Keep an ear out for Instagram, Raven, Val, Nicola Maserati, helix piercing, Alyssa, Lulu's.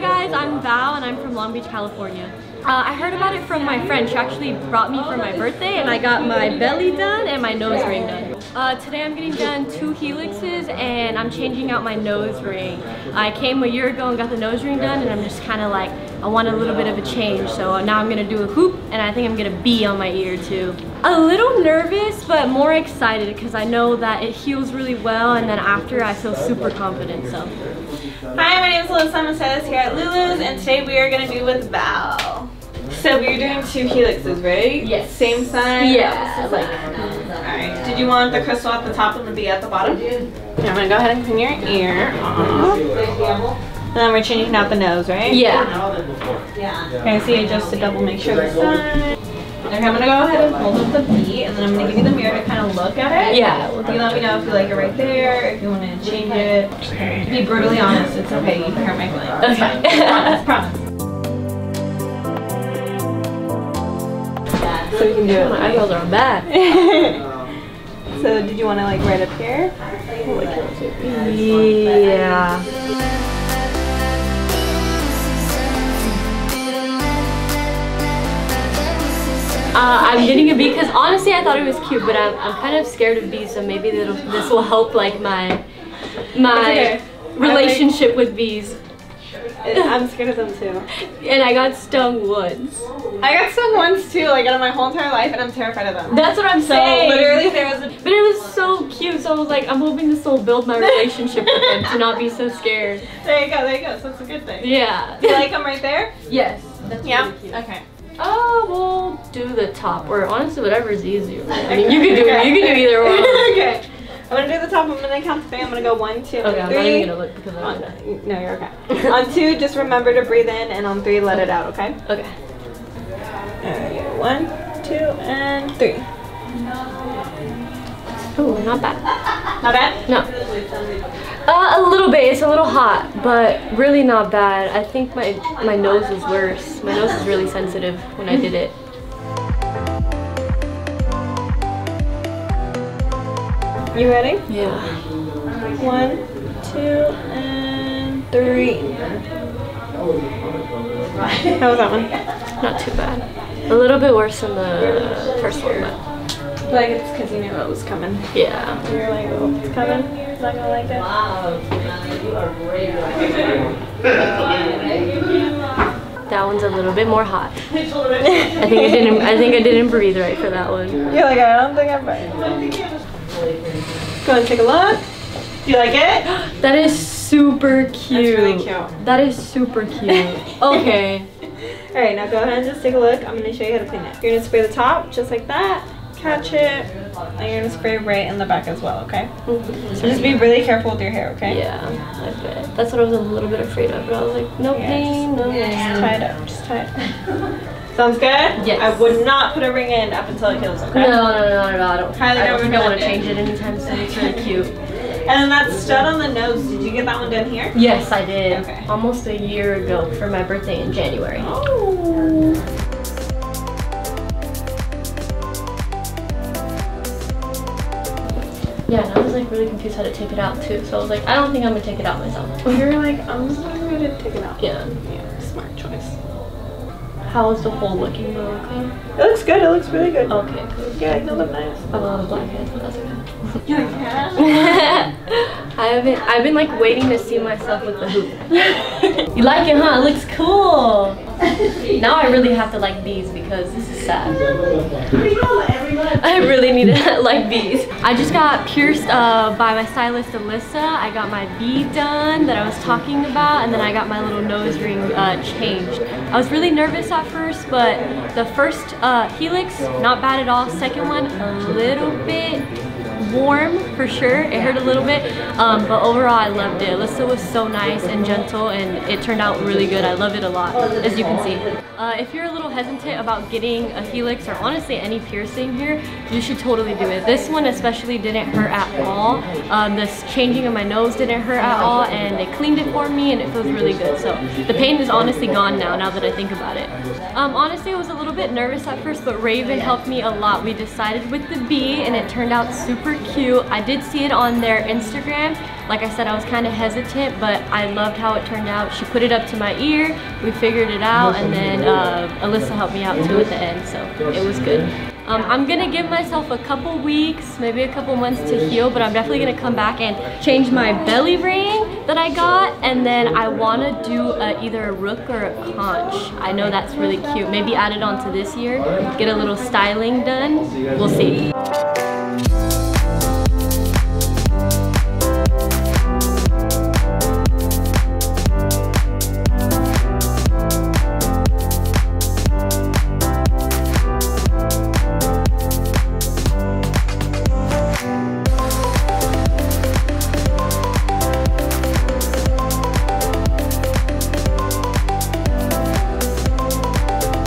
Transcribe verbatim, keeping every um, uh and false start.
Hi guys, I'm Val and I'm from Long Beach, California. Uh, I heard about it from my friend. She actually brought me for my birthday and I got my belly done and my nose ring done. Uh, today I'm getting done two helixes and I'm changing out my nose ring. I came a year ago and got the nose ring done and I'm just kind of like, I want a little bit of a change. So now I'm gonna do a hoop and I think I'm gonna bee on my ear too. A little nervous, but more excited because I know that it heals really well and then after I feel super confident, so. Hi, my name is Alyssa, I'm a stylist here at Lulu's and today we are gonna be with Val. So we are doing two helixes, right? Yes. Same size? Yeah. Like, alright, did you want the crystal at the top and the bee at the bottom? I'm gonna go ahead and clean your ear off. And then we're changing out the nose, right? Yeah. Yeah. Okay, so you adjust to double, make sure this side. Okay, I'm gonna go ahead and hold up the bee, and then I'm gonna give you the mirror to kind of look at it. Yeah. You let me know if you like it right there, if you want to change it. To be brutally honest, it's okay. You can hurt my feelings. Okay. Promise. Promise. So we can do it. My eyebrows are bad. So did you want to like right up here? Yeah. Uh, I'm getting a bee because honestly I thought it was cute, but I'm, I'm kind of scared of bees, so maybe this will help like my my okay. relationship with bees. I'm scared of them too. And I got stung once. I got stung once too, like out of my whole entire life, and I'm terrified of them. That's what I'm saying. So literally there was a... But it was so cute, so I was like, I'm hoping this will build my relationship with them to not be so scared. There you go, there you go, so it's a good thing. Yeah. Do you like them right there? Yes. That's yeah? Really cute. Okay. Oh, we'll do the top, or honestly, whatever is easier. I mean, you can do okay. you can do either one. Okay, I'm gonna do the top. I'm gonna count to three. I'm gonna go one, two, okay, three. Okay, I'm not even gonna look because I'm not. No, you're okay. On two, just remember to breathe in, and on three, let it out. Okay. Okay. Alright, one, two, and three. Oh, not bad. Not bad? No. Uh, a little bit. It's a little hot, but really not bad. I think my my nose is worse. My nose is really sensitive when I did it. You ready? Yeah. One, two, and three. How was that one? Not too bad. A little bit worse than the first one, but. Like it's because you knew it was coming. Yeah. You were like, oh, it's coming. I'm not gonna like it. Wow, you are great. That one's a little bit more hot. I think I didn't. I think I didn't breathe right for that one. You're like, I don't think I breathed. Go and take a look. You like it? That is super cute. That's really cute. That is super cute. Okay. All right, now go ahead and just take a look. I'm gonna show you how to clean it. You're gonna spray the top just like that. Catch it, and you're gonna spray right in the back as well, okay? Mm-hmm. So just be really careful with your hair, okay? Yeah, I bet. That's what I was a little bit afraid of, but I was like, no yeah, pain, just, no pain. Yeah. Just tie it up, just tie it up. Sounds good? Yes. I would not put a ring in up until it heals, okay? No, no, no, no, no. I don't, Highly I don't think I want to change it anytime soon. It's really cute. And then that stud on the nose, did you get that one done here? Yes, I did. Okay. Almost a year ago for my birthday in January. Oh. Yeah, and I was like really confused how to take it out too. So I was like, I don't think I'm gonna take it out myself. You're like, I'm just not gonna take it out. Yeah. Yeah, smart choice. How is the hole looking though, okay? It looks good, it looks really good. Okay, cool. Yeah, you look nice. I'm on a blackhead, but that's okay. You're like, yeah. I've been I've been like waiting to see myself with the hoop. You like it, huh? It looks cool. Now I really have to like bees because this is sad. I really need to like bees. I just got pierced uh, by my stylist Alyssa. I got my bee done that I was talking about, and then I got my little nose ring uh, changed. I was really nervous at first, but the first uh, helix, not bad at all. Second one, a little bit warm for sure. It hurt a little bit, um, but overall I loved it. Alyssa was so nice and gentle, and it turned out really good. I love it a lot, as you can see. Uh, if you're a little hesitant about getting a helix or honestly any piercing here, you should totally do it. This one especially didn't hurt at all. Um, this changing of my nose didn't hurt at all, and they cleaned it for me and it feels really good. So the pain is honestly gone now, now that I think about it. Um, honestly, I was a little bit nervous at first, but Raven helped me a lot. We decided with the bee and it turned out super cute. I did see it on their Instagram. Like I said, I was kind of hesitant, but I loved how it turned out. She put it up to my ear, we figured it out, and then uh, Alyssa helped me out too at the end, so it was good. Um, I'm gonna give myself a couple weeks, maybe a couple months to heal, but I'm definitely gonna come back and change my belly ring that I got, and then I wanna do a, either a rook or a conch. I know that's really cute. Maybe add it on to this year, get a little styling done, we'll see.